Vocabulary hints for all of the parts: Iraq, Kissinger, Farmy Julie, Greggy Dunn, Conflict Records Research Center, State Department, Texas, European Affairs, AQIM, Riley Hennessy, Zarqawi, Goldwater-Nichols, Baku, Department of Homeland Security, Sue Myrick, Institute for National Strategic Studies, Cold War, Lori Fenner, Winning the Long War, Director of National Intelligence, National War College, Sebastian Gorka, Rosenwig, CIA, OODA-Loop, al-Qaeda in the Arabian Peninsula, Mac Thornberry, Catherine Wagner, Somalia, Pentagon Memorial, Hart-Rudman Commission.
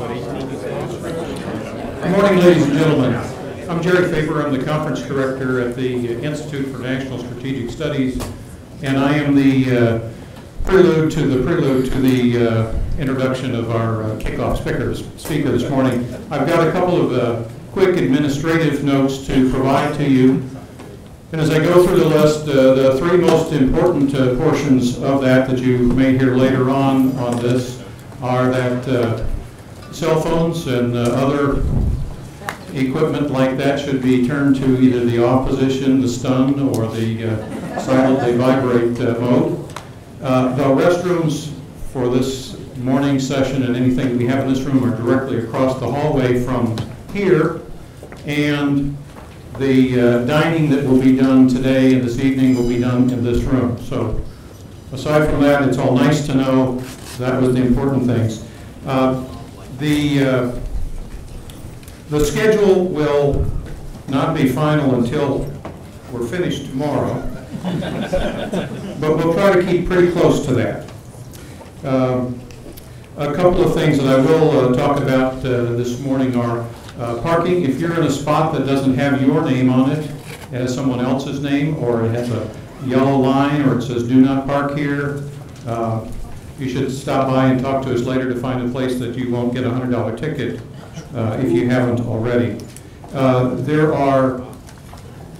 Good morning, ladies and gentlemen. I'm Jerry Faber. I'm the conference director at the Institute for National Strategic Studies, and I am the prelude to the introduction of our kickoff speaker this morning. I've got a couple of quick administrative notes to provide to you. And as I go through the list, the three most important portions of that you may hear later on this are that cell phones and other equipment like that should be turned to either the off position, the stun, or the silently vibrate mode. The restrooms for this morning session and anything we have in this room are directly across the hallway from here, and the dining that will be done today and this evening will be done in this room. So aside from that, it's all nice to know. That was the important things. The schedule will not be final until we're finished tomorrow, but we'll try to keep pretty close to that. A couple of things that I will talk about this morning are parking. If you're in a spot that doesn't have your name on it, it has someone else's name, or it has a yellow line, or it says do not park here, you should stop by and talk to us later to find a place that you won't get a $100 ticket if you haven't already. There are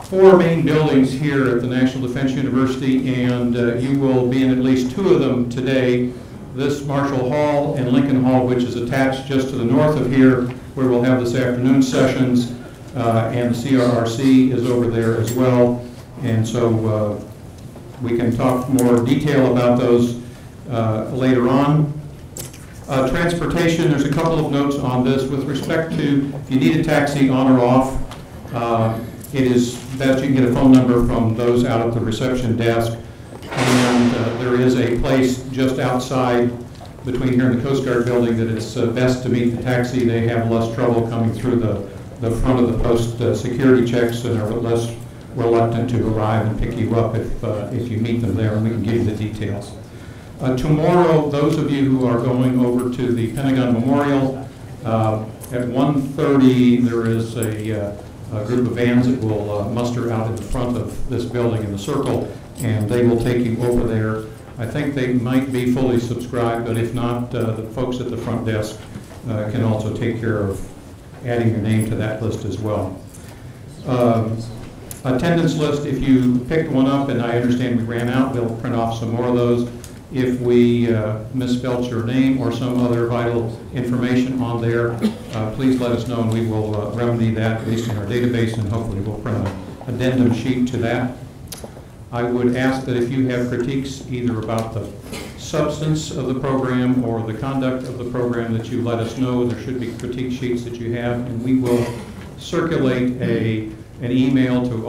four main buildings here at the National Defense University, and you will be in at least two of them today. This Marshall Hall and Lincoln Hall, which is attached just to the north of here, where we'll have this afternoon sessions, and the CRRC is over there as well. And so we can talk more detail about those later on. Transportation, there's a couple of notes on this. With respect to if you need a taxi on or off, you can get a phone number from those out at the reception desk. And there is a place just outside between here and the Coast Guard building that it's best to meet the taxi. They have less trouble coming through the front of the post security checks, and are less reluctant to arrive and pick you up if you meet them there, and we can give you the details. Tomorrow, those of you who are going over to the Pentagon Memorial, at 1:30 there is a group of vans that will muster out in the front of this building in the circle, and they will take you over there. I think they might be fully subscribed, but if not, the folks at the front desk can also take care of adding your name to that list as well. Attendance list, if you picked one up, and I understand we ran out, we'll print off some more of those. If we misspelled your name or some other vital information on there, please let us know, and we will remedy that, at least in our database, and hopefully we'll print an addendum sheet to that. I would ask that if you have critiques either about the substance of the program or the conduct of the program that you let us know. There should be critique sheets that you have, and we will circulate an email to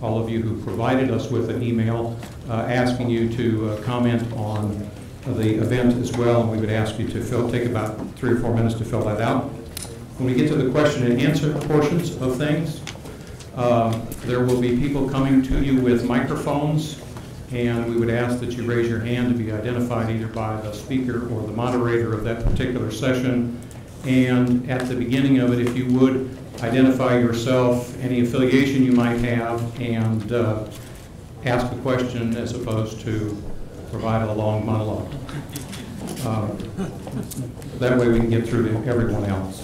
all of you who provided us with an email asking you to comment on the event as well. And we would ask you to take about 3 or 4 minutes to fill that out. When we get to the question and answer portions of things, there will be people coming to you with microphones, and we would ask that you raise your hand to be identified either by the speaker or the moderator of that particular session. And at the beginning of it, if you would, identify yourself, any affiliation you might have, and ask a question as opposed to provide a long monologue. That way we can get through to everyone else.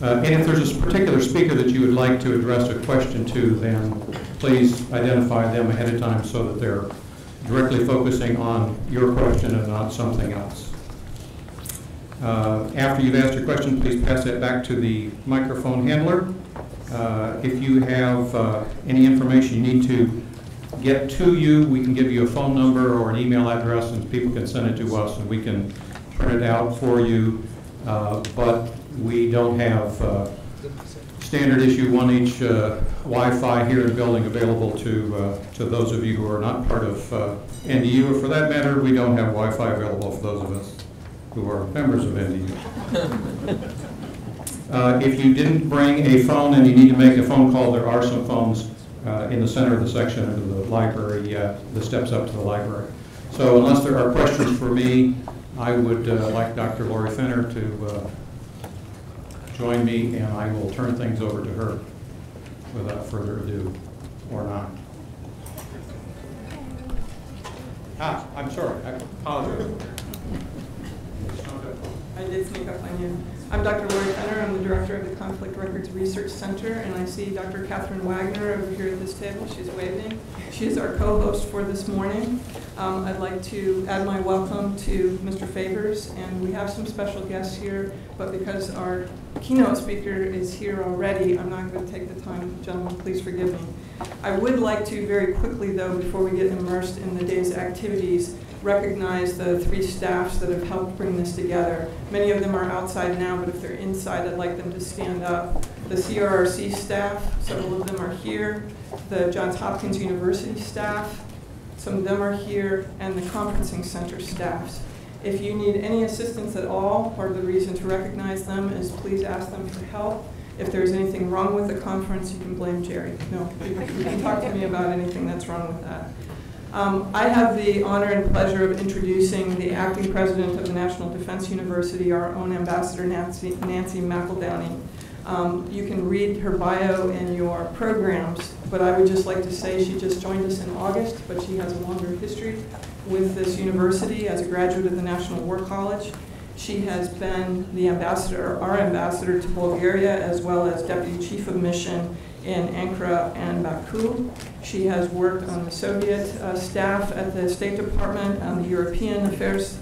And if there's a particular speaker that you would like to address a question to, then please identify them ahead of time so that they're directly focusing on your question and not something else. After you've asked your question, please pass that back to the microphone handler. If you have any information you need to get to you, we can give you a phone number or an email address, and people can send it to us, and we can print it out for you. But we don't have standard issue 1H Wi-Fi here in the building available to those of you who are not part of NDU, or for that matter, we don't have Wi-Fi available for those of us who are members of NDU. If you didn't bring a phone and you need to make a phone call, there are some phones in the center of the section of the library, the steps up to the library. So unless there are questions for me, I would like Dr. Lori Fenner to join me, and I will turn things over to her without further ado, or not. Ah, I'm sorry, I apologize. I did sneak up on you. I'm Dr. Lori Fenner. I'm the director of the Conflict Records Research Center, and I see Dr. Catherine Wagner over here at this table. She's waving. She is our co-host for this morning. I'd like to add my welcome to Mr. Favors, and we have some special guests here, but because our keynote speaker is here already, I'm not going to take the time. Gentlemen, please forgive me. I would like to very quickly, though, before we get immersed in the day's activities, recognize the three staffs that have helped bring this together. Many of them are outside now, but if they're inside, I'd like them to stand up. The CRRC staff, several of them are here. The Johns Hopkins University staff, some of them are here, and the conferencing center staffs. If you need any assistance at all, part of the reason to recognize them is please ask them for help. If there's anything wrong with the conference, you can blame Jerry. No, you can talk to me about anything that's wrong with that. I have the honor and pleasure of introducing the acting president of the National Defense University, our own ambassador, Nancy McEldowney. You can read her bio in your programs, but I would just like to say she just joined us in August, but she has a longer history with this university as a graduate of the National War College. She has been the ambassador, our ambassador to Bulgaria, as well as deputy chief of mission in Ankara and Baku. She has worked on the Soviet staff at the State Department, on the European Affairs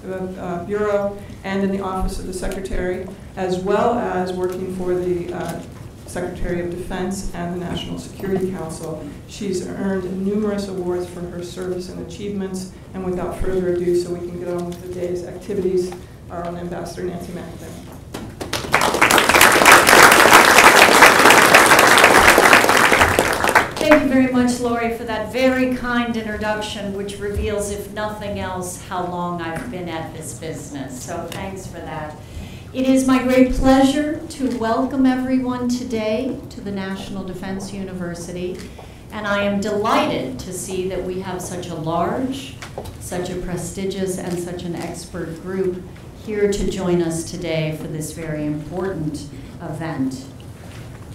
Bureau, and in the Office of the Secretary, as well as working for the Secretary of Defense and the National Security Council. She's earned numerous awards for her service and achievements, and without further ado, so we can get on with the day's activities, our own ambassador, Nancy McEldowney. Thank you very much, Lori, for that very kind introduction, which reveals, if nothing else, how long I've been at this business. So thanks for that. It is my great pleasure to welcome everyone today to the National Defense University. And I am delighted to see that we have such a large, such a prestigious, and such an expert group here to join us today for this very important event.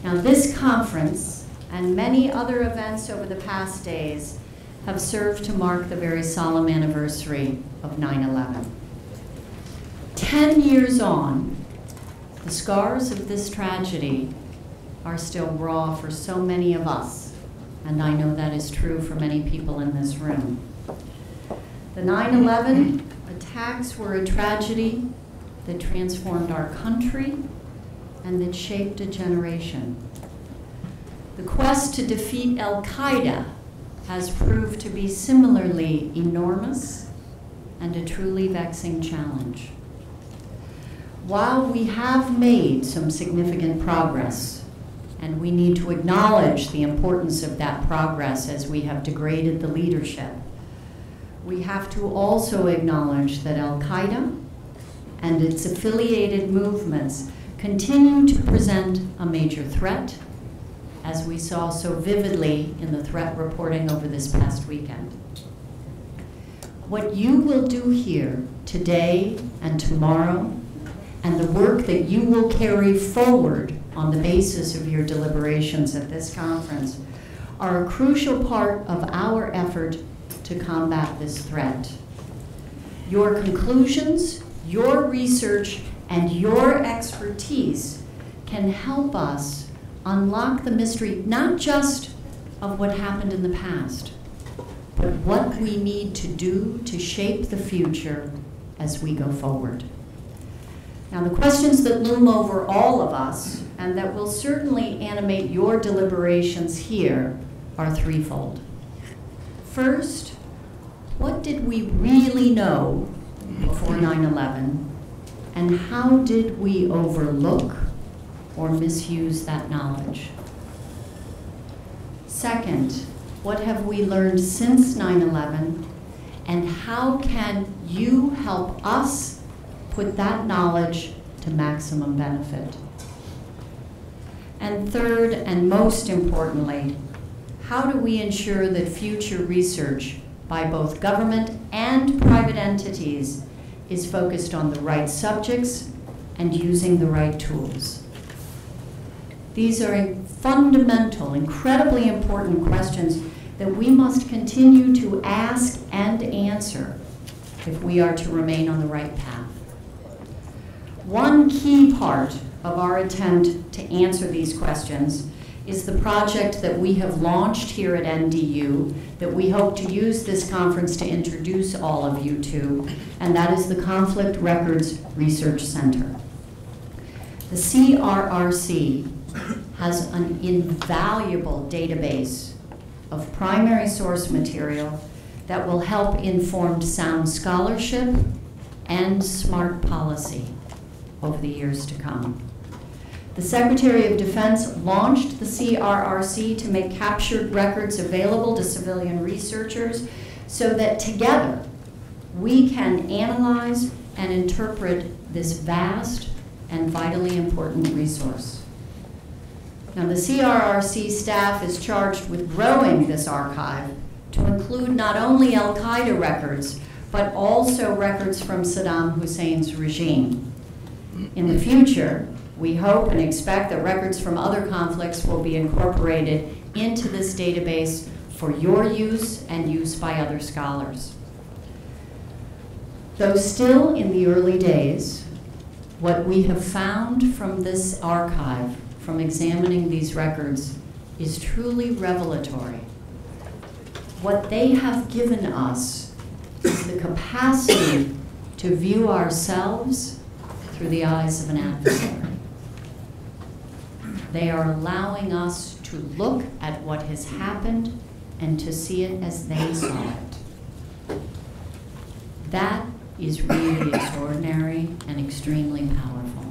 Now, this conference and many other events over the past days have served to mark the very solemn anniversary of 9/11. 10 years on, the scars of this tragedy are still raw for so many of us, and I know that is true for many people in this room. The 9/11 attacks were a tragedy that transformed our country and that shaped a generation. The quest to defeat Al-Qaeda has proved to be similarly enormous and a truly vexing challenge. While we have made some significant progress, and we need to acknowledge the importance of that progress as we have degraded the leadership, we have to also acknowledge that Al-Qaeda and its affiliated movements continue to present a major threat, as we saw so vividly in the threat reporting over this past weekend. What you will do here today and tomorrow, and the work that you will carry forward on the basis of your deliberations at this conference, are a crucial part of our effort to combat this threat. Your conclusions, your research, and your expertise can help us unlock the mystery, not just of what happened in the past, but what we need to do to shape the future as we go forward. Now, the questions that loom over all of us, and that will certainly animate your deliberations here, are threefold. First, what did we really know before 9/11, and how did we overlook or misuse that knowledge? Second, what have we learned since 9/11, and how can you help us put that knowledge to maximum benefit? And third, and most importantly, how do we ensure that future research by both government and private entities is focused on the right subjects and using the right tools? These are fundamental, incredibly important questions that we must continue to ask and answer if we are to remain on the right path. One key part of our attempt to answer these questions is the project that we have launched here at NDU that we hope to use this conference to introduce all of you to, and that is the Conflict Records Research Center. The CRRC has an invaluable database of primary source material that will help inform sound scholarship and smart policy over the years to come. The Secretary of Defense launched the CRRC to make captured records available to civilian researchers so that together we can analyze and interpret this vast and vitally important resource. Now, the CRRC staff is charged with growing this archive to include not only Al-Qaeda records, but also records from Saddam Hussein's regime. In the future, we hope and expect that records from other conflicts will be incorporated into this database for your use and use by other scholars. Though still in the early days, what we have found from this archive, from examining these records, is truly revelatory. What they have given us is the capacity to view ourselves through the eyes of an adversary. They are allowing us to look at what has happened and to see it as they saw it. That is really extraordinary and extremely powerful.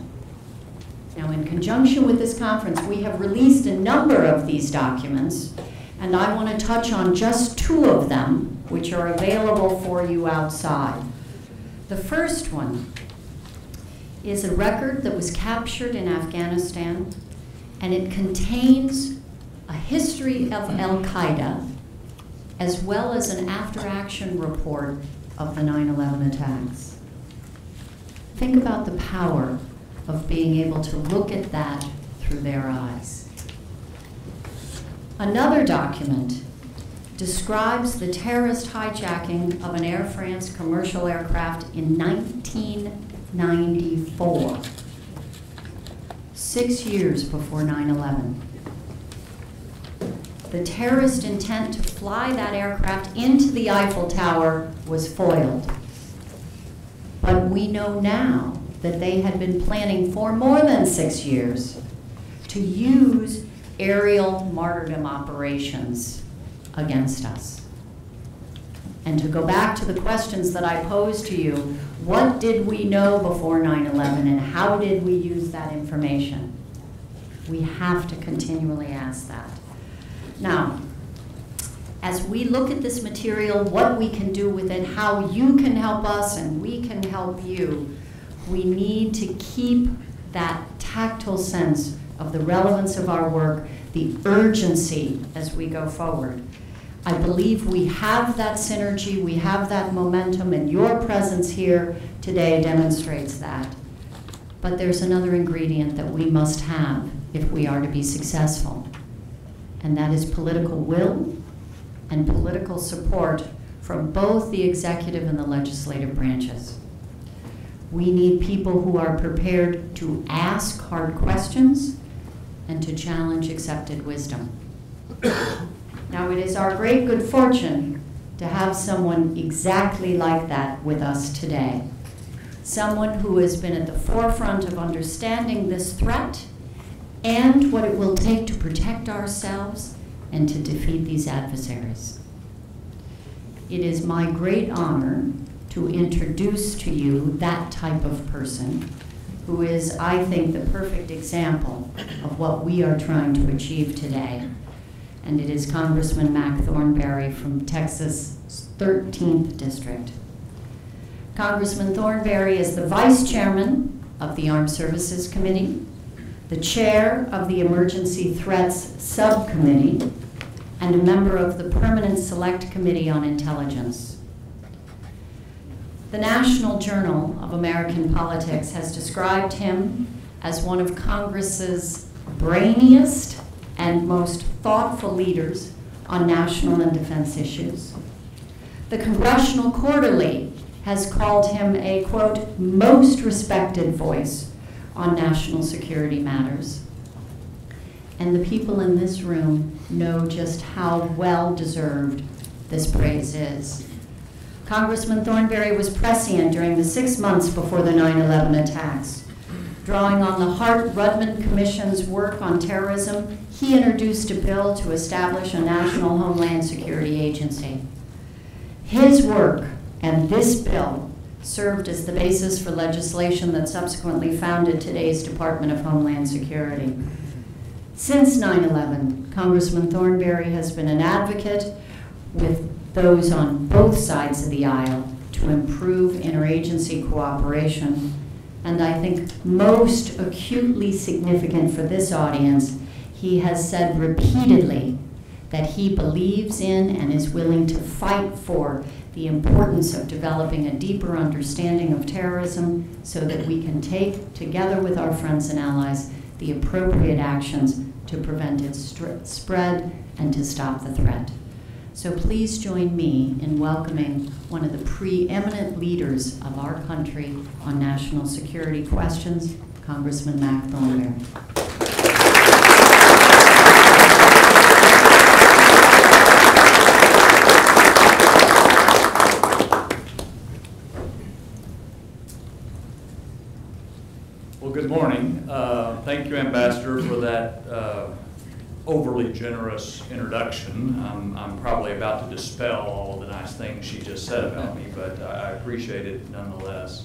Now, in conjunction with this conference, we have released a number of these documents, and I want to touch on just two of them, which are available for you outside. The first one is a record that was captured in Afghanistan, and it contains a history of Al-Qaeda, as well as an after-action report of the 9/11 attacks. Think about the power of being able to look at that through their eyes. Another document describes the terrorist hijacking of an Air France commercial aircraft in 1994, 6 years before 9/11. The terrorist intent to fly that aircraft into the Eiffel Tower was foiled. But we know now that they had been planning for more than 6 years to use aerial martyrdom operations against us. And to go back to the questions that I posed to you, what did we know before 9/11 and how did we use that information? We have to continually ask that. Now, as we look at this material, what we can do with it, how you can help us and we can help you, we need to keep that tactile sense of the relevance of our work, the urgency as we go forward. I believe we have that synergy, we have that momentum, and your presence here today demonstrates that. But there's another ingredient that we must have if we are to be successful, and that is political will and political support from both the executive and the legislative branches. We need people who are prepared to ask hard questions and to challenge accepted wisdom. Now, it is our great good fortune to have someone exactly like that with us today. Someone who has been at the forefront of understanding this threat and what it will take to protect ourselves and to defeat these adversaries. It is my great honor to introduce to you that type of person who is, I think, the perfect example of what we are trying to achieve today. And it is Congressman Mac Thornberry from Texas' 13th District. Congressman Thornberry is the Vice Chairman of the Armed Services Committee, the Chair of the Emergency Threats Subcommittee, and a member of the Permanent Select Committee on Intelligence. The National Journal of American Politics has described him as one of Congress's brainiest and most thoughtful leaders on national and defense issues. The Congressional Quarterly has called him a, quote, most respected voice on national security matters. And the people in this room know just how well-deserved this praise is. Congressman Thornberry was prescient during the 6 months before the 9/11 attacks. Drawing on the Hart-Rudman Commission's work on terrorism, he introduced a bill to establish a national homeland security agency. His work and this bill served as the basis for legislation that subsequently founded today's Department of Homeland Security. Since 9/11, Congressman Thornberry has been an advocate with those on both sides of the aisle to improve interagency cooperation. And I think most acutely significant for this audience, he has said repeatedly that he believes in and is willing to fight for the importance of developing a deeper understanding of terrorism so that we can take, together with our friends and allies, the appropriate actions to prevent its spread and to stop the threat. So please join me in welcoming one of the preeminent leaders of our country on national security questions, Congressman Mac Thornberry. Well, good morning. Thank you, Ambassador, for that overly generous introduction. I'm probably about to dispel all of the nice things she just said about me, but I appreciate it nonetheless.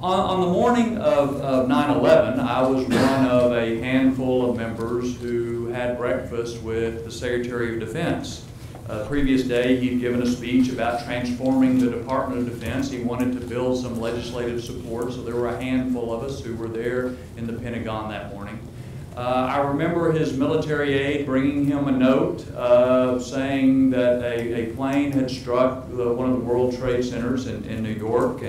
On the morning of 9/11, I was one of a handful of members who had breakfast with the Secretary of Defense. The previous day, he'd given a speech about transforming the Department of Defense. He wanted to build some legislative support, so there were a handful of us who were there in the Pentagon that morning. I remember his military aide bringing him a note saying that a plane had struck one of the World Trade Centers in New York,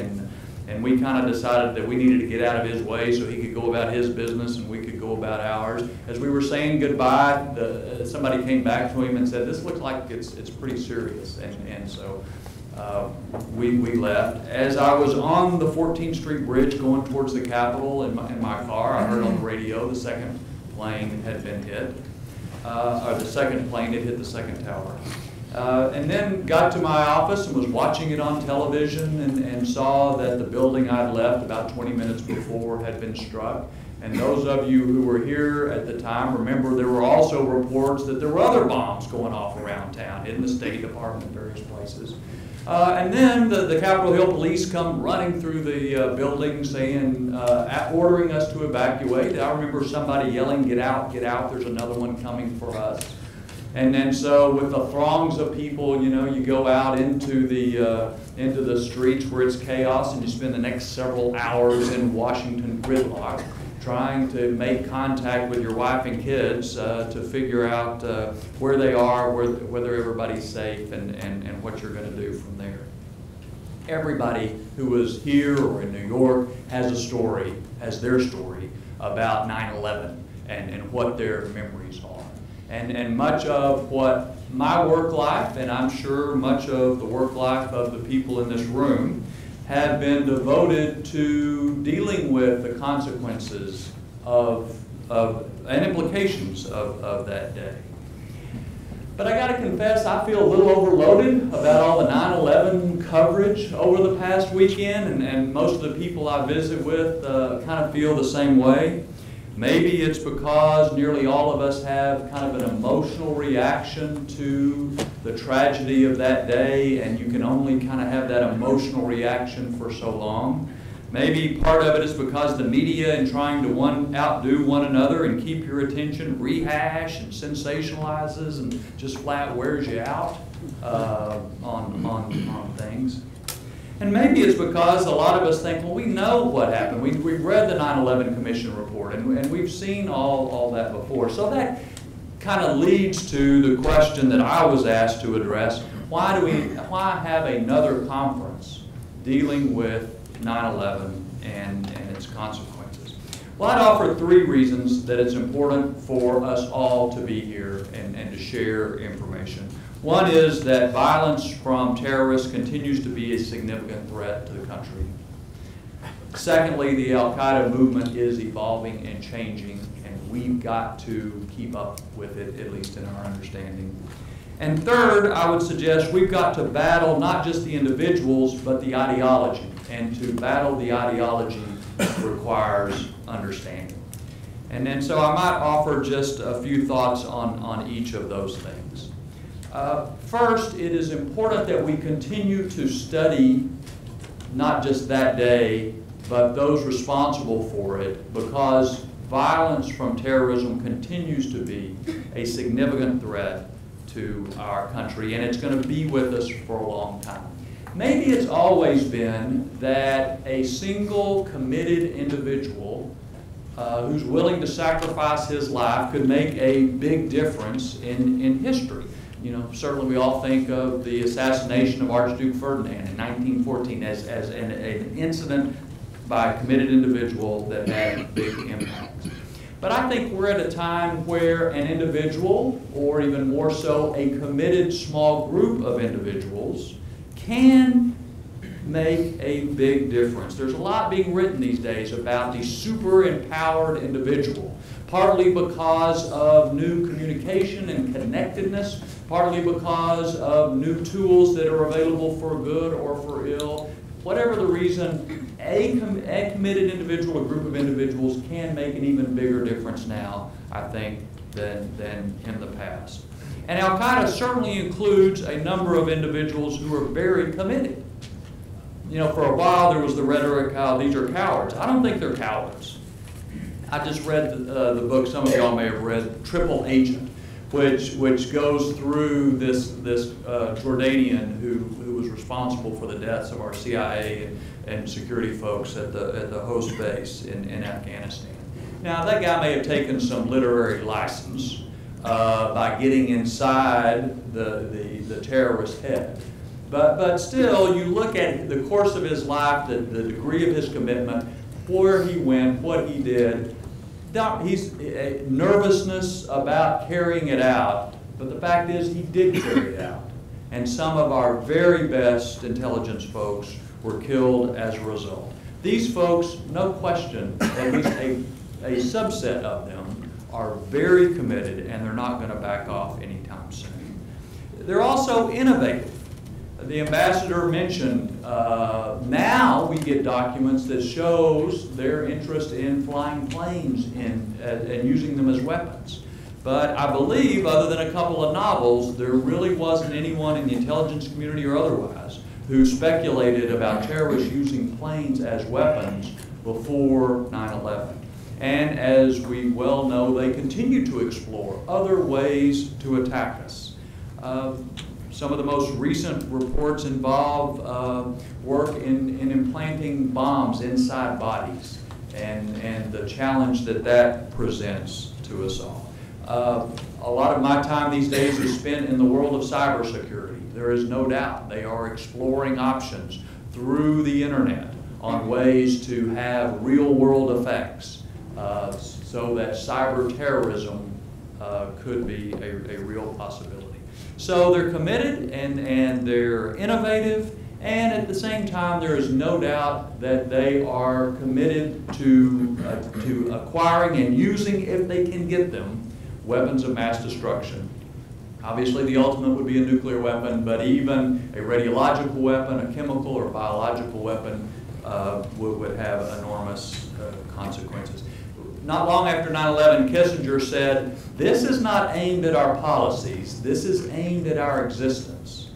and we kind of decided that we needed to get out of his way so he could go about his business and we could go about ours. As we were saying goodbye, somebody came back to him and said, "This looks like it's pretty serious," and so we left. As I was on the 14th Street Bridge going towards the Capitol in my car, I heard on the radio the second plane had been hit, or the second plane had hit the second tower. And then got to my office and was watching it on television and saw that the building I'd left about 20 minutes before had been struck. And those of you who were here at the time remember there were also reports that there were other bombs going off around town in the State Department and various places. And then the Capitol Hill police come running through the building saying, ordering us to evacuate. I remember somebody yelling, get out, there's another one coming for us." And then so with the throngs of people, you know, you go out into the streets where it's chaos and you spend the next several hours in Washington gridlock trying to make contact with your wife and kids to figure out where they are, whether everybody's safe, and what you're going to do from there. Everybody who was here or in New York has a story, has their story about 9/11 and what their memories are. And much of what my work life, and I'm sure much of the work life of the people in this room, have been devoted to dealing with the consequences of and implications of that day. But I got to confess, I feel a little overloaded about all the 9/11 coverage over the past weekend, and most of the people I visit with kind of feel the same way. Maybe it's because nearly all of us have kind of an emotional reaction to the tragedy of that day, and you can only kind of have that emotional reaction for so long. Maybe part of it is because the media, in trying to outdo one another and keep your attention, rehash and sensationalizes and just flat wears you out on things. And maybe it's because a lot of us think, well, we know what happened. We've read the 9/11 Commission report, and we've seen all that before. So that kind of leads to the question that I was asked to address. Why have another conference dealing with 9/11 and its consequences? Well, I'd offer three reasons that it's important for us all to be here and to share information. One is that violence from terrorists continues to be a significant threat to the country. Secondly, the Al-Qaeda movement is evolving and changing, and we've got to keep up with it, at least in our understanding. And third, I would suggest we've got to battle not just the individuals, but the ideology. And to battle the ideology requires understanding. And then so I might offer just a few thoughts on each of those things. First, it is important that we continue to study not just that day, but those responsible for it, because violence from terrorism continues to be a significant threat to our country, and it's going to be with us for a long time. Maybe it's always been that a single committed individual who's willing to sacrifice his life could make a big difference in history. You know, certainly we all think of the assassination of Archduke Ferdinand in 1914 as an incident by a committed individual that had a big impact. But I think we're at a time where an individual, or even more so, a committed small group of individuals can make a big difference. There's a lot being written these days about the super-empowered individual, partly because of new communication and connectedness, partly because of new tools that are available for good or for ill. Whatever the reason, a committed individual, a group of individuals, can make an even bigger difference now, I think, than in the past. And Al-Qaeda certainly includes a number of individuals who are very committed. You know, for a while there was the rhetoric how these are cowards. I don't think they're cowards. I just read the book, some of y'all may have read, Triple Agent, which goes through this Jordanian who was responsible for the deaths of our CIA and security folks at the host base in Afghanistan. Now, that guy may have taken some literary license by getting inside the terrorist head. But still, you look at the course of his life, the degree of his commitment, where he went, what he did. Nervousness about carrying it out, but the fact is he did carry it out. And some of our very best intelligence folks were killed as a result. These folks, no question, at least a subset of them, are very committed, and they're not going to back off anytime soon. They're also innovative. The ambassador mentioned now we get documents that shows their interest in flying planes and using them as weapons. But I believe, other than a couple of novels, there really wasn't anyone in the intelligence community or otherwise who speculated about terrorists using planes as weapons before 9/11. And as we well know, they continue to explore other ways to attack us. Some of the most recent reports involve work in implanting bombs inside bodies and the challenge that presents to us all. A lot of my time these days is spent in the world of cybersecurity. There is no doubt they are exploring options through the internet on ways to have real-world effects so that cyber terrorism could be a real possibility. So they're committed and they're innovative, and at the same time there is no doubt that they are committed to acquiring and using, if they can get them, weapons of mass destruction. Obviously the ultimate would be a nuclear weapon, but even a radiological weapon, a chemical or biological weapon would have enormous consequences. Not long after 9/11, Kissinger said, "This is not aimed at our policies, this is aimed at our existence."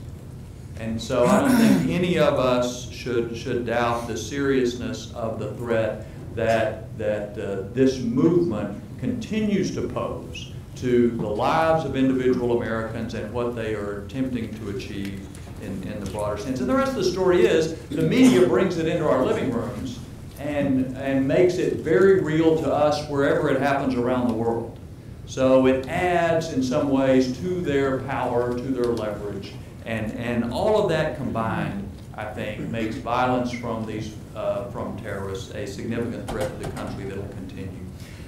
And so I don't think any of us should doubt the seriousness of the threat that this movement continues to pose to the lives of individual Americans and what they are attempting to achieve in the broader sense. And the rest of the story is the media brings it into our living rooms and makes it very real to us wherever it happens around the world. So it adds in some ways to their power, to their leverage, and all of that combined I think, makes violence from these from terrorists a significant threat to the country that will continue.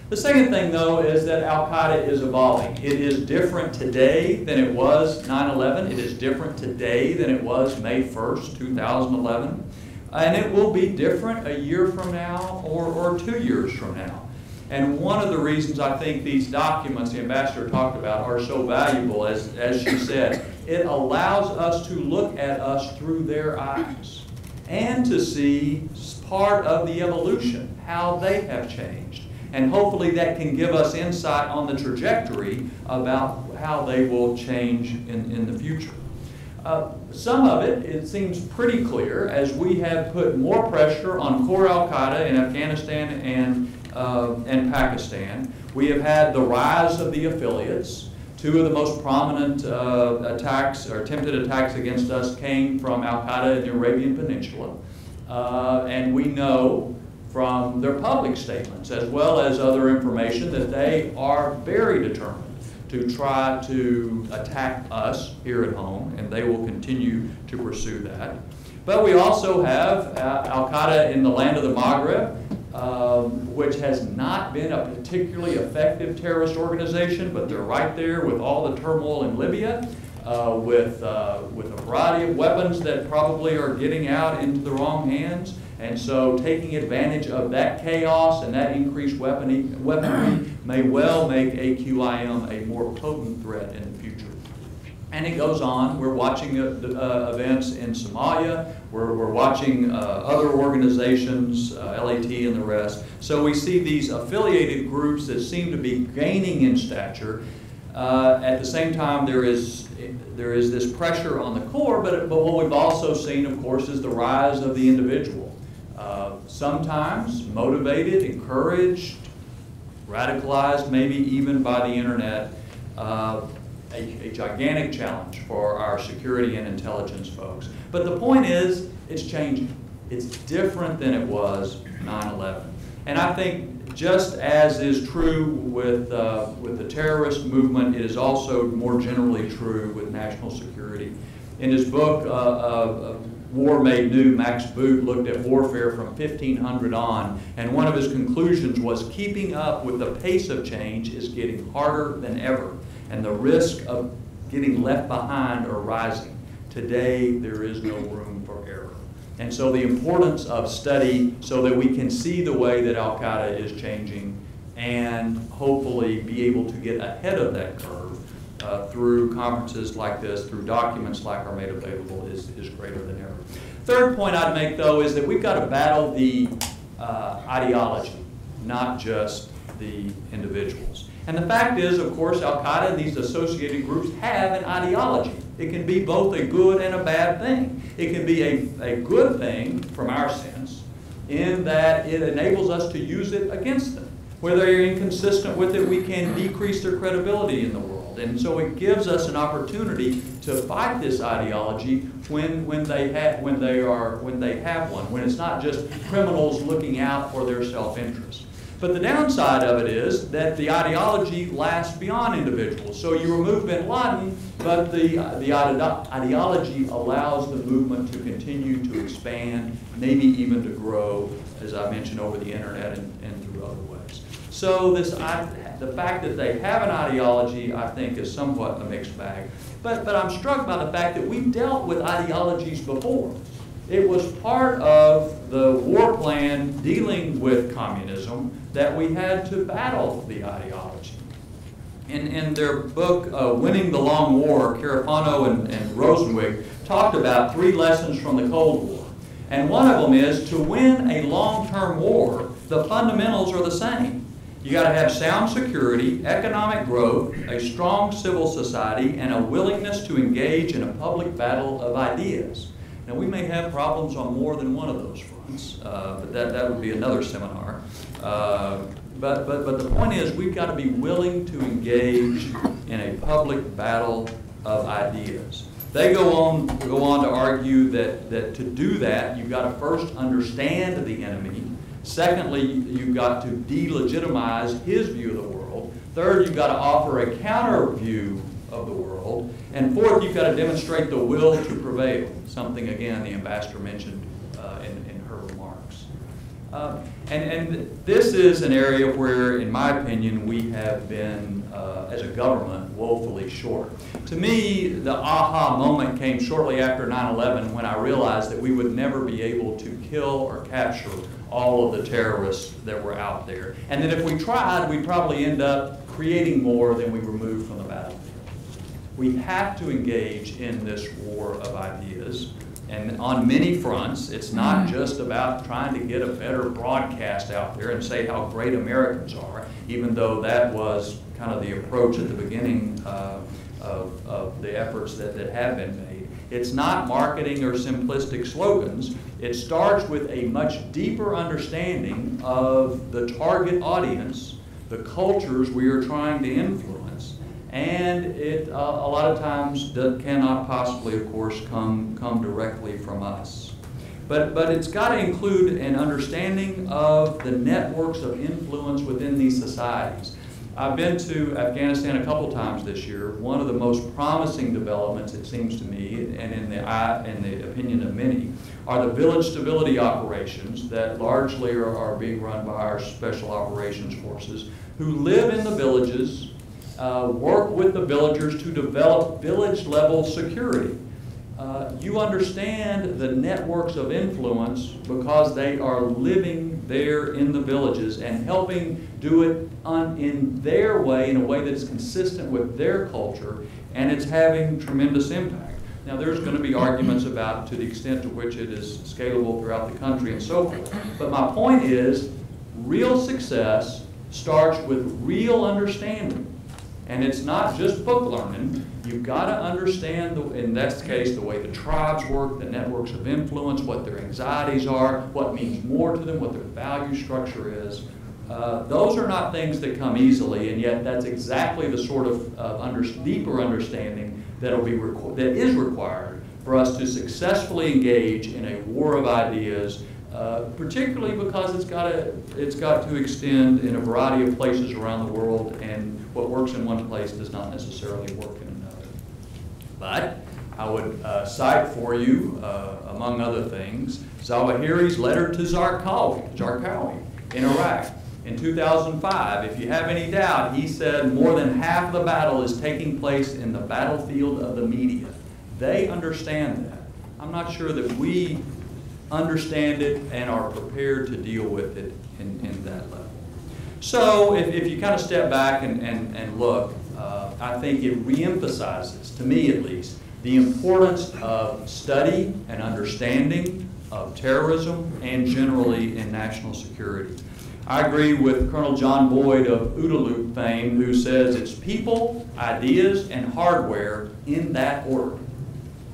The second thing, though, is that Al-Qaeda is evolving. It is different today than it was 9/11. It is different today than it was May 1st, 2011. And it will be different a year from now or 2 years from now. And one of the reasons I think these documents the ambassador talked about are so valuable, as she said, it allows us to look at us through their eyes and to see part of the evolution, how they have changed. And hopefully that can give us insight on the trajectory about how they will change in the future. Some of it, it seems pretty clear, as we have put more pressure on core al-Qaeda in Afghanistan and Pakistan. We have had the rise of the affiliates. Two of the most prominent attacks or attempted attacks against us came from al-Qaeda in the Arabian Peninsula. And we know from their public statements, as well as other information, that they are very determined to try to attack us here at home, and they will continue to pursue that. But we also have al-Qaeda in the land of the Maghreb, which has not been a particularly effective terrorist organization, but they're right there with all the turmoil in Libya, with a variety of weapons that probably are getting out into the wrong hands. And so taking advantage of that chaos and that increased weaponry may well make AQIM a more potent threat in the future. And it goes on. We're watching events in Somalia. We're watching other organizations, LAT and the rest. So we see these affiliated groups that seem to be gaining in stature. At the same time, there is this pressure on the core, but what we've also seen, of course, is the rise of the individual. Sometimes motivated, encouraged, radicalized, maybe even by the internet, a gigantic challenge for our security and intelligence folks. But the point is, it's changing. It's different than it was 9/11. And I think just as is true with the terrorist movement, it is also more generally true with national security. In his book, War Made New, Max Boot looked at warfare from 1500 on, and one of his conclusions was keeping up with the pace of change is getting harder than ever, and the risk of getting left behind or rising. Today, there is no room for error. And so the importance of study so that we can see the way that al-Qaeda is changing and hopefully be able to get ahead of that curve through conferences like this, through documents like are made available is greater than ever. Third point I'd make, though, is that we've got to battle the ideology, not just the individuals. And the fact is, of course, al-Qaeda and these associated groups have an ideology. It can be both a good and a bad thing. It can be a good thing, from our sense, in that it enables us to use it against them. Where they're inconsistent with it, we can decrease their credibility in the world. And so it gives us an opportunity to fight this ideology when they have one, when it's not just criminals looking out for their self-interest. But the downside of it is that the ideology lasts beyond individuals. So you remove bin Laden, but the ideology allows the movement to continue to expand, maybe even to grow, as I mentioned, over the internet and through other ways. So the fact that they have an ideology, I think, is somewhat a mixed bag. But I'm struck by the fact that we've dealt with ideologies before. It was part of the war plan dealing with communism that we had to battle the ideology. In their book, Winning the Long War, Carafano and Rosenwig talked about three lessons from the Cold War. And one of them is to win a long-term war, the fundamentals are the same. You got to have sound security, economic growth, a strong civil society, and a willingness to engage in a public battle of ideas. Now, we may have problems on more than one of those fronts, but that would be another seminar. But the point is, we've got to be willing to engage in a public battle of ideas. They go on to argue that to do that, you've got to first understand the enemy. Secondly, you've got to delegitimize his view of the world. Third, you've got to offer a counter view of the world. And fourth, you've got to demonstrate the will to prevail, something, again, the ambassador mentioned in her remarks. And this is an area where, in my opinion, we have been, as a government, woefully short. To me, the aha moment came shortly after 9/11 when I realized that we would never be able to kill or capture all of the terrorists that were out there. And that if we tried, we'd probably end up creating more than we removed from the battlefield. We have to engage in this war of ideas. And on many fronts, it's not just about trying to get a better broadcast out there and say how great Americans are, even though that was kind of the approach at the beginning of the efforts that have been made. It's not marketing or simplistic slogans. It starts with a much deeper understanding of the target audience, the cultures we are trying to influence, and it a lot of times cannot possibly, of course, come directly from us. But it's got to include an understanding of the networks of influence within these societies. I've been to Afghanistan a couple times this year. One of the most promising developments, it seems to me, and in the opinion of many, are the village stability operations that largely are being run by our special operations forces, who live in the villages, work with the villagers to develop village-level security. You understand the networks of influence because they are living there in the villages and helping do it in their way, in a way that is consistent with their culture, and it's having tremendous impact. Now, there's going to be arguments about to the extent to which it is scalable throughout the country and so forth. But my point is, real success starts with real understanding. And it's not just book learning. You've got to understand, in this case, the way the tribes work, the networks of influence, what their anxieties are, what means more to them, what their value structure is. Those are not things that come easily, and yet that's exactly the sort of deeper understanding that is required for us to successfully engage in a war of ideas, particularly because it's got to extend in a variety of places around the world, and what works in one place does not necessarily work in another. But I would cite for you, among other things, Zawahiri's letter to Zarqawi in Iraq in 2005. If you have any doubt, he said more than half the battle is taking place in the battlefield of the media. They understand that. I'm not sure that we understand it and are prepared to deal with it in that level. So if you kind of step back and look, I think it reemphasizes, to me at least, the importance of study and understanding of terrorism and generally in national security. I agree with Colonel John Boyd of OODA-Loop fame, who says it's people, ideas, and hardware in that order.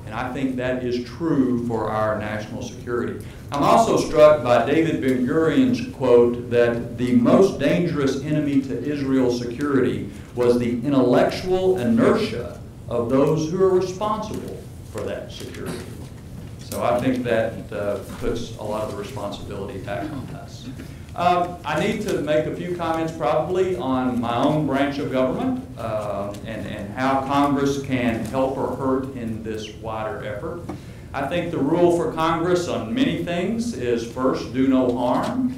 And I think that is true for our national security. I'm also struck by David Ben-Gurion's quote that the most dangerous enemy to Israel's security was the intellectual inertia of those who are responsible for that security. So I think that puts a lot of the responsibility back on us. I need to make a few comments probably on my own branch of government and how Congress can help or hurt in this wider effort. I think the rule for Congress on many things is first, do no harm,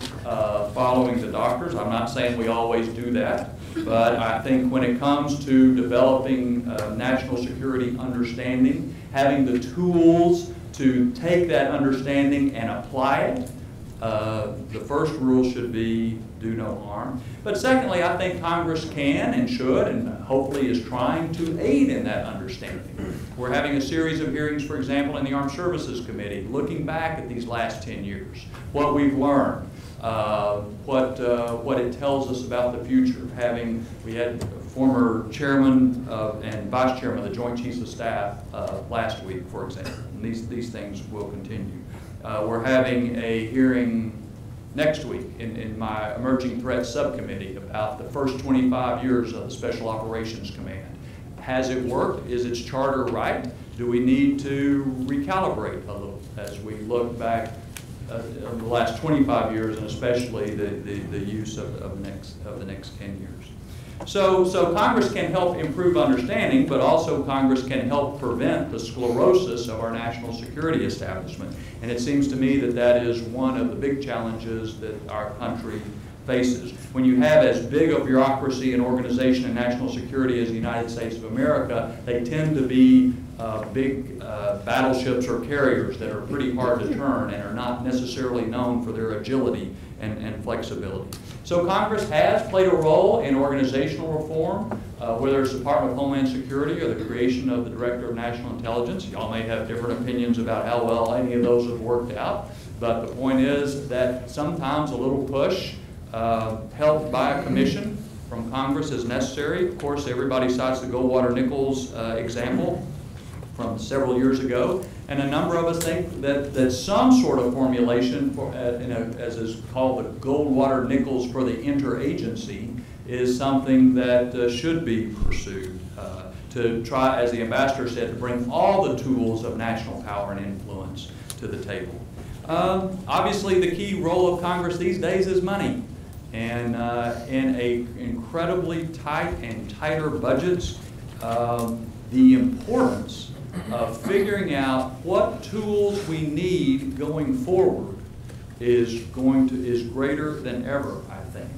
following the doctors. I'm not saying we always do that, but I think when it comes to developing national security understanding, having the tools to take that understanding and apply it, the first rule should be do no harm. But secondly, I think Congress can and should and hopefully is trying to aid in that understanding. We're having a series of hearings, for example, in the Armed Services Committee, looking back at these last 10 years, what we've learned, what it tells us about the future. We had former chairman and vice chairman of the Joint Chiefs of Staff last week, for example. And these things will continue. We're having a hearing next week in my Emerging Threats Subcommittee about the first 25 years of the Special Operations Command. Has it worked? Is its charter right? Do we need to recalibrate a little as we look back over the last 25 years, and especially the use of the next 10 years? So Congress can help improve understanding, but also Congress can help prevent the sclerosis of our national security establishment. And it seems to me that that is one of the big challenges that our country faces. When you have as big a bureaucracy and organization in national security as the United States of America, they tend to be big battleships or carriers that are pretty hard to turn and are not necessarily known for their agility and flexibility. So Congress has played a role in organizational reform, whether it's the Department of Homeland Security or the creation of the Director of National Intelligence. Y'all may have different opinions about how well any of those have worked out, but the point is that sometimes a little push helped by a commission from Congress is necessary. Of course, everybody cites the Goldwater-Nichols example from several years ago, and a number of us think that some sort of formulation, as is called the Goldwater-Nichols for the interagency, is something that should be pursued to try, as the ambassador said, to bring all the tools of national power and influence to the table. Obviously, the key role of Congress these days is money, and in an incredibly tight and tighter budgets, the importance of figuring out what tools we need going forward is greater than ever, I think.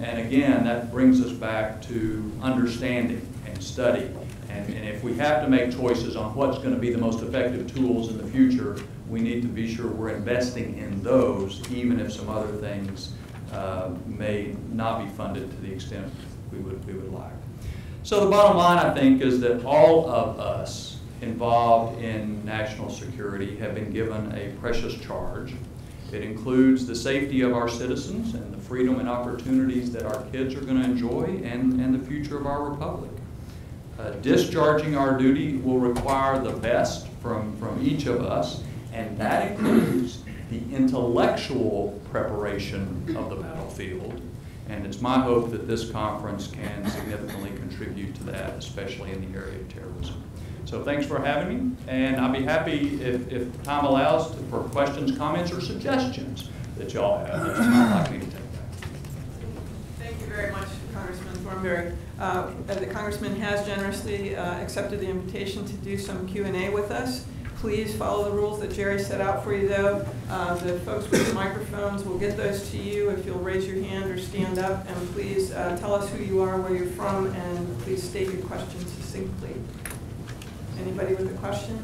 And again, that brings us back to understanding and study. And if we have to make choices on what's going to be the most effective tools in the future, we need to be sure we're investing in those, even if some other things may not be funded to the extent we would like. So the bottom line, I think, is that all of us involved in national security have been given a precious charge. It includes the safety of our citizens and the freedom and opportunities that our kids are going to enjoy and the future of our republic. Discharging our duty will require the best from each of us, and that includes the intellectual preparation of the battlefield. And it's my hope that this conference can significantly contribute to that, especially in the area of terrorism. So thanks for having me, and I'll be happy, if time allows, for questions, comments, or suggestions that y'all have that you might like me to take back. Thank you very much, Congressman Thornberry. The Congressman has generously accepted the invitation to do some Q&A with us. Please follow the rules that Jerry set out for you, though. The folks with the microphones will get those to you if you'll raise your hand or stand up. And please tell us who you are, where you're from, and please state your question succinctly. Anybody with a question?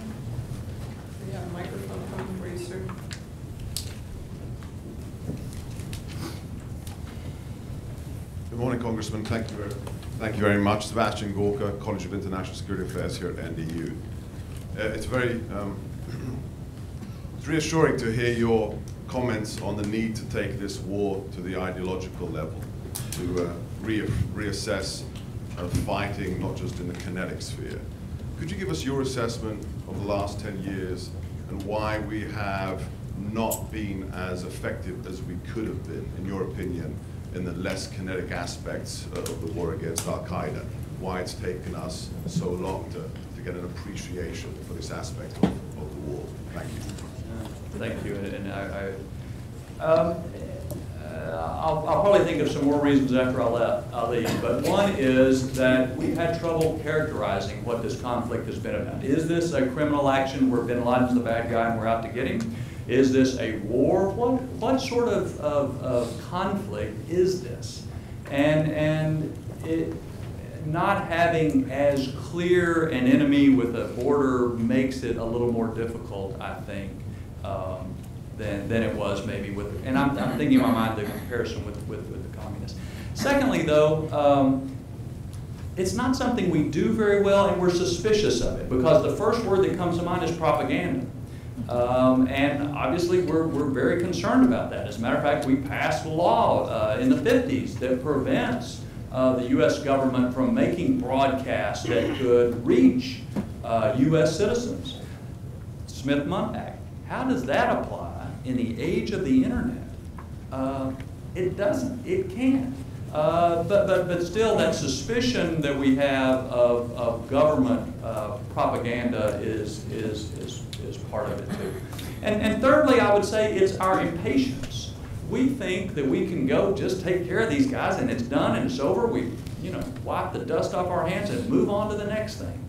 We have a microphone coming for you, sir. Good morning, Congressman. Thank you very much. Sebastian Gorka, College of International Security Affairs here at NDU. It's very it's reassuring to hear your comments on the need to take this war to the ideological level, to reassess fighting not just in the kinetic sphere. Could you give us your assessment of the last 10 years and why we have not been as effective as we could have been, in your opinion, in the less kinetic aspects of the war against Al-Qaeda? Why it's taken us so long to get an appreciation for this aspect of the war. Thank you. Thank you. And I'll probably think of some more reasons after I'll leave. But one is that we've had trouble characterizing what this conflict has been about. Is this a criminal action where bin Laden's the bad guy and we're out to get him? Is this a war? What sort of conflict is this? And not having as clear an enemy with a border makes it a little more difficult, I think, than it was maybe with, and I'm thinking in my mind the comparison with the communists. Secondly, though, it's not something we do very well, and we're suspicious of it, because the first word that comes to mind is propaganda. And obviously, we're very concerned about that. As a matter of fact, we passed a law in the 50s that prevents the U.S. government from making broadcasts that could reach U.S. citizens. Smith-Mundt Act. How does that apply in the age of the internet? It doesn't. It can't. But still, that suspicion that we have of government propaganda is part of it too. And thirdly, I would say it's our impatience. we think that we can go just take care of these guys and it's done and it's over, we, you know, wipe the dust off our hands and move on to the next thing.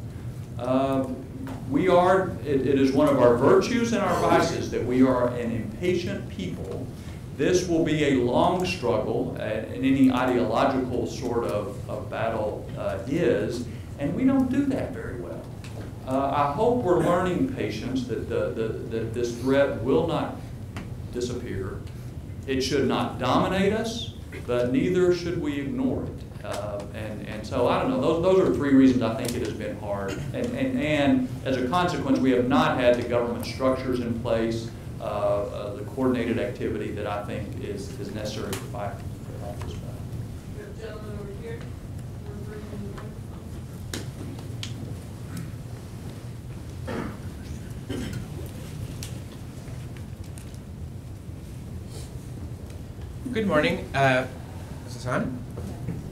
It is one of our virtues and our vices that we are an impatient people. This will be a long struggle, and any ideological sort of battle is, and we don't do that very well. I hope we're learning patience, that this threat will not disappear. It should not dominate us, but neither should we ignore it. And so, I don't know, those are three reasons I think it has been hard. And as a consequence, we have not had the government structures in place, the coordinated activity that I think is necessary to fight this battle. We have a gentleman over here. Good morning. Is this on?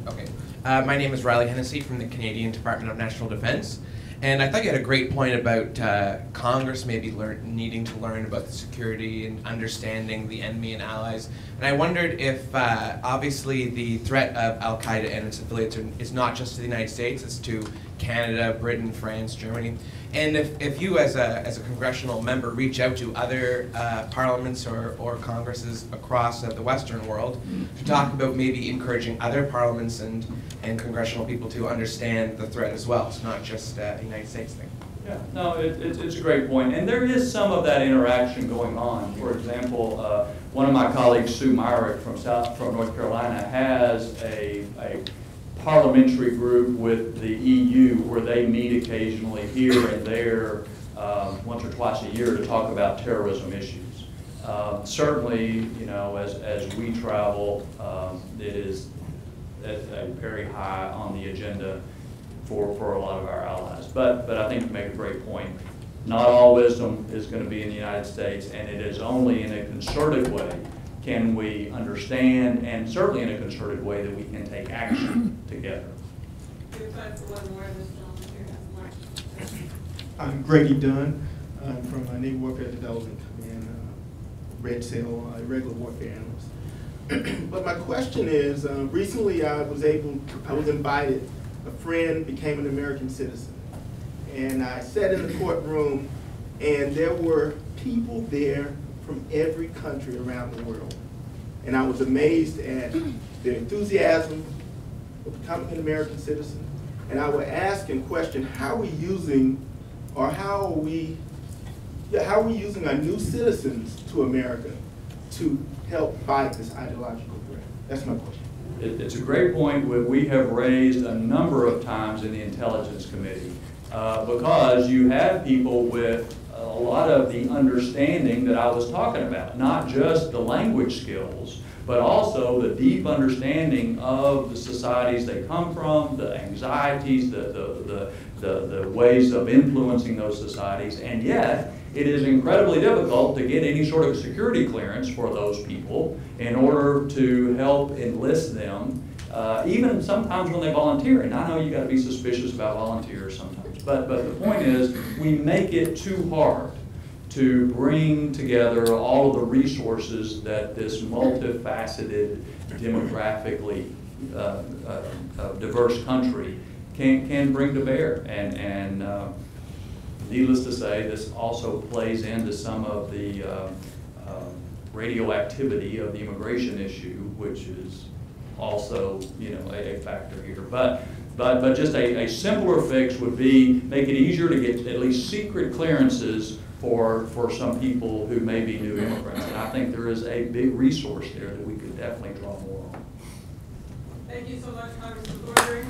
Okay. My name is Riley Hennessy from the Canadian Department of National Defense. And I thought you had a great point about Congress maybe needing to learn about the security and understanding the enemy and allies. And I wondered if, obviously, the threat of Al-Qaeda and its affiliates is not just to the United States, it's to Canada, Britain, France, Germany. And if you, as a congressional member, reach out to other parliaments or congresses across the Western world to talk about maybe encouraging other parliaments and congressional people to understand the threat as well. It's not just the United States thing. Yeah, no, it's a great point. And there is some of that interaction going on. For example, one of my colleagues, Sue Myrick from North Carolina, has a parliamentary group with the EU where they meet occasionally here and there once or twice a year to talk about terrorism issues. Certainly, you know, as we travel, it is very high on the agenda for a lot of our allies. But I think you make a great point. Not all wisdom is going to be in the United States, and it is only in a concerted way can we understand, and certainly in a concerted way, that we can take action together. We have time for one more. I'm Greggy Dunn. I'm from Naval Warfare Development and Red Sail, Irregular Warfare Analyst. But my question is, recently I was invited, a friend became an American citizen. And I sat in the courtroom, and there were people there from every country around the world. And I was amazed at their enthusiasm of becoming an American citizen. And I would ask and question, how are we using, or how are we using our new citizens to America to help fight this ideological threat? That's my question. It's a great point that we have raised a number of times in the Intelligence Committee because you have people with a lot of the understanding that I was talking about, not just the language skills, but also the deep understanding of the societies they come from, the anxieties, the ways of influencing those societies, and yet it is incredibly difficult to get any sort of security clearance for those people in order to help enlist them, even sometimes when they volunteer. And I know you got to be suspicious about volunteers sometimes. But the point is, we make it too hard to bring together all of the resources that this multifaceted, demographically diverse country can bring to bear. And needless to say, this also plays into some of the radioactivity of the immigration issue, which is also, you know, a factor here. But just a simpler fix would be make it easier to get at least secret clearances for some people who may be new immigrants. And I think there is a big resource there that we could definitely draw more on. Thank you so much, Congressman Thornberry.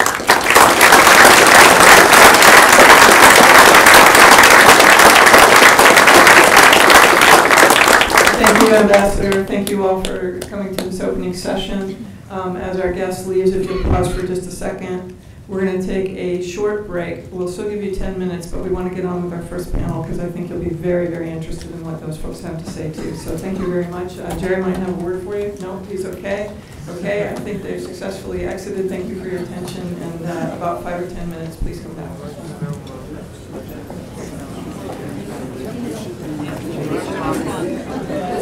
Thank you, Ambassador. Thank you all for coming to this opening session. As our guest leaves, if you pause for just a second. We're going to take a short break. We'll still give you 10 minutes, but we want to get on with our first panel because I think you'll be very, very interested in what those folks have to say, too. So thank you very much. Jerry might have a word for you. No, he's okay. Okay, I think they've successfully exited. Thank you for your attention. And about 5 or 10 minutes, please come back.